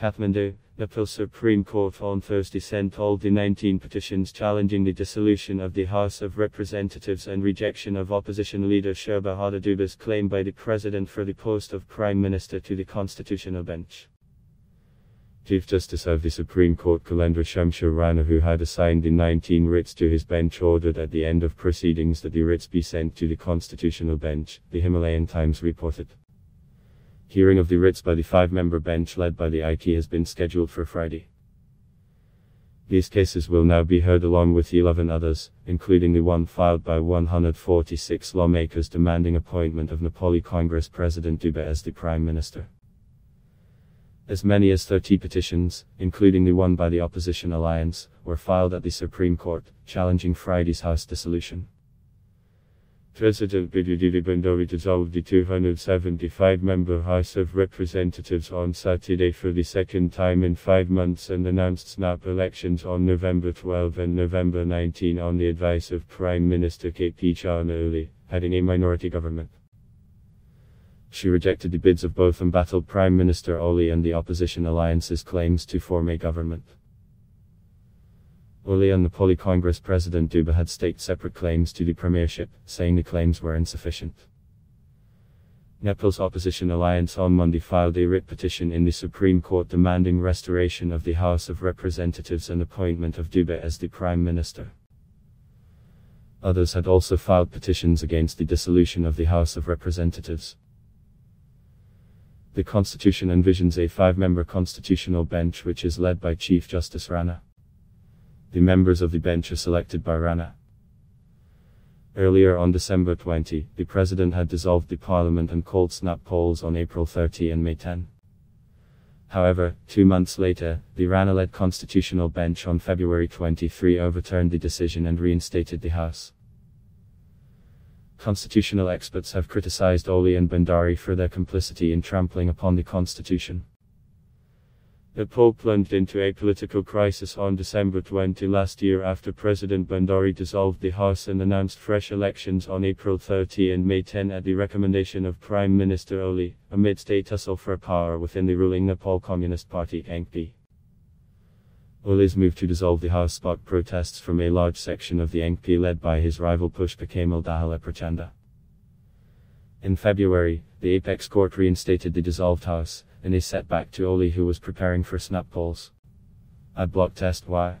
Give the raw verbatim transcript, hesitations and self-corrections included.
Kathmandu, Nepal Supreme Court on Thursday sent all the nineteen petitions challenging the dissolution of the House of Representatives and rejection of opposition leader Sher Bahadur Deuba's claim by the President for the post of Prime Minister to the Constitutional Bench. Chief Justice of the Supreme Court Cholendra Shumsher Rana, who had assigned the nineteen writs to his bench, ordered at the end of proceedings that the writs be sent to the Constitutional Bench, the Himalayan Times reported. Hearing of the writs by the five-member bench led by the I K has been scheduled for Friday. These cases will now be heard along with eleven others, including the one filed by one hundred forty-six lawmakers demanding appointment of Nepali Congress President Deuba as the Prime Minister. As many as thirty petitions, including the one by the Opposition Alliance, were filed at the Supreme Court, challenging Friday's House dissolution. President Bidhya Devi Bhandari dissolved the two hundred seventy-five member House of Representatives on Saturday for the second time in five months and announced snap elections on November twelfth and November nineteenth on the advice of Prime Minister K P Chaun Oli, heading a minority government. She rejected the bids of both embattled Prime Minister Oli and the Opposition Alliance's claims to form a government. Oli and Nepali Congress President Deuba had staked separate claims to the premiership, saying the claims were insufficient. Nepal's Opposition Alliance on Monday filed a writ petition in the Supreme Court demanding restoration of the House of Representatives and appointment of Deuba as the Prime Minister. Others had also filed petitions against the dissolution of the House of Representatives. The Constitution envisions a five-member Constitutional Bench which is led by Chief Justice Rana. The members of the bench are selected by Rana. Earlier on December twentieth, the President had dissolved the Parliament and called snap polls on April thirtieth and May tenth. However, two months later, the Rana-led Constitutional Bench on February twenty-third overturned the decision and reinstated the House. Constitutional experts have criticized Oli and Bhandari for their complicity in trampling upon the Constitution. Nepal plunged into a political crisis on December twentieth last year after President Bhandari dissolved the House and announced fresh elections on April thirtieth and May tenth at the recommendation of Prime Minister Oli, amidst a tussle for power within the ruling Nepal Communist Party N P. Oli's move to dissolve the House sparked protests from a large section of the N P led by his rival Pushpa Kamal Dahala Prachanda. In February, the Apex Court reinstated the dissolved House, in a setback to Oli, who was preparing for snap polls. I block test why.